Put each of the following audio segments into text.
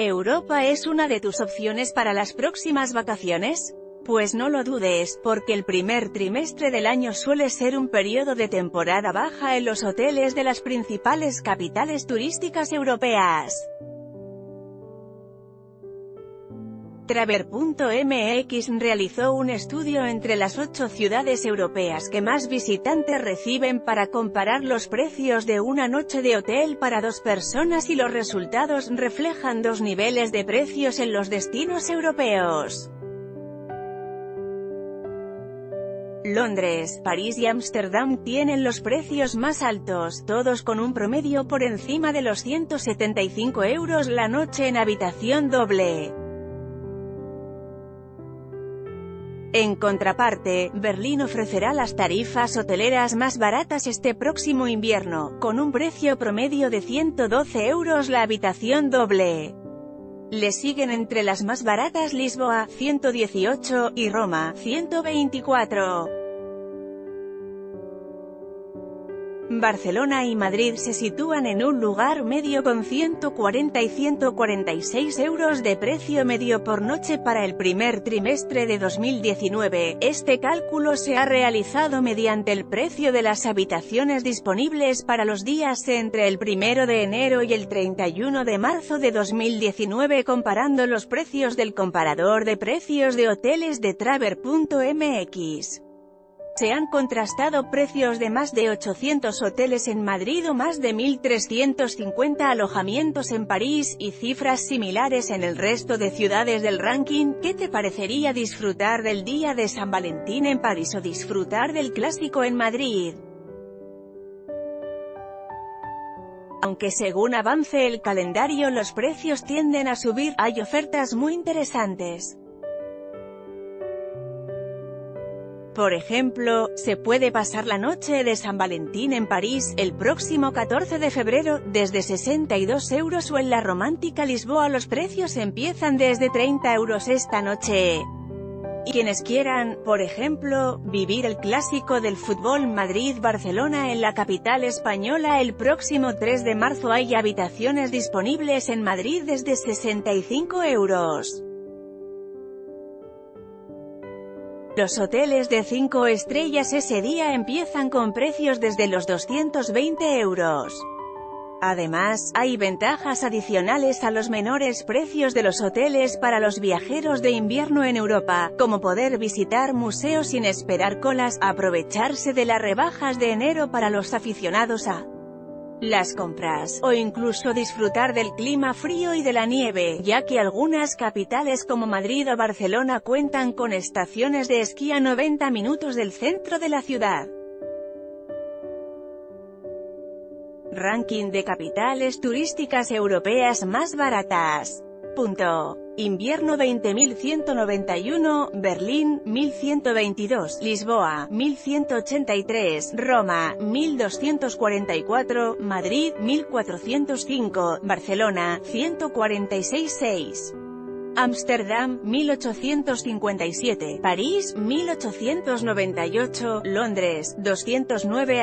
¿Europa es una de tus opciones para las próximas vacaciones? Pues no lo dudes, porque el primer trimestre del año suele ser un periodo de temporada baja en los hoteles de las principales capitales turísticas europeas. Trabber.mx realizó un estudio entre las 8 ciudades europeas que más visitantes reciben para comparar los precios de una noche de hotel para dos personas y los resultados reflejan dos niveles de precios en los destinos europeos. Londres, París y Ámsterdam tienen los precios más altos, todos con un promedio por encima de los 175 € la noche en habitación doble. En contraparte, Berlín ofrecerá las tarifas hoteleras más baratas este próximo invierno, con un precio promedio de 112 € la habitación doble. Le siguen entre las más baratas Lisboa, 118, y Roma, 124. Barcelona y Madrid se sitúan en un lugar medio con 140 y 146 € de precio medio por noche para el primer trimestre de 2019. Este cálculo se ha realizado mediante el precio de las habitaciones disponibles para los días entre el 1 de enero y el 31 de marzo de 2019 comparando los precios del comparador de precios de hoteles de Trabber.mx. Se han contrastado precios de más de 800 hoteles en Madrid o más de 1.350 alojamientos en París, y cifras similares en el resto de ciudades del ranking. ¿Qué te parecería disfrutar del día de San Valentín en París o disfrutar del clásico en Madrid? Aunque según avance el calendario los precios tienden a subir, hay ofertas muy interesantes. Por ejemplo, se puede pasar la noche de San Valentín en París, el próximo 14 de febrero, desde 62 € o en la romántica Lisboa los precios empiezan desde 30 € esta noche. Y quienes quieran, por ejemplo, vivir el clásico del fútbol Madrid-Barcelona en la capital española el próximo 3 de marzo hay habitaciones disponibles en Madrid desde 65 €. Los hoteles de 5 estrellas ese día empiezan con precios desde los 220 €. Además, hay ventajas adicionales a los menores precios de los hoteles para los viajeros de invierno en Europa, como poder visitar museos sin esperar colas, aprovecharse de las rebajas de enero para los aficionados a las compras, o incluso disfrutar del clima frío y de la nieve, ya que algunas capitales como Madrid o Barcelona cuentan con estaciones de esquí a 90 minutos del centro de la ciudad. Ranking de capitales turísticas europeas más baratas. Invierno 20.191, Berlín, 1.122, Lisboa, 1.183, Roma, 1.244, Madrid, 1.405, Barcelona, 146,6. Ámsterdam, 1.857, París, 1.898, Londres, 209 *.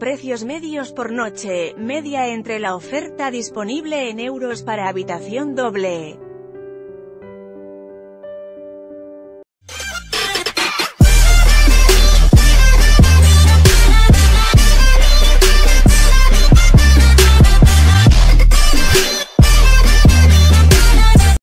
Precios medios por noche, media entre la oferta disponible en euros para habitación doble.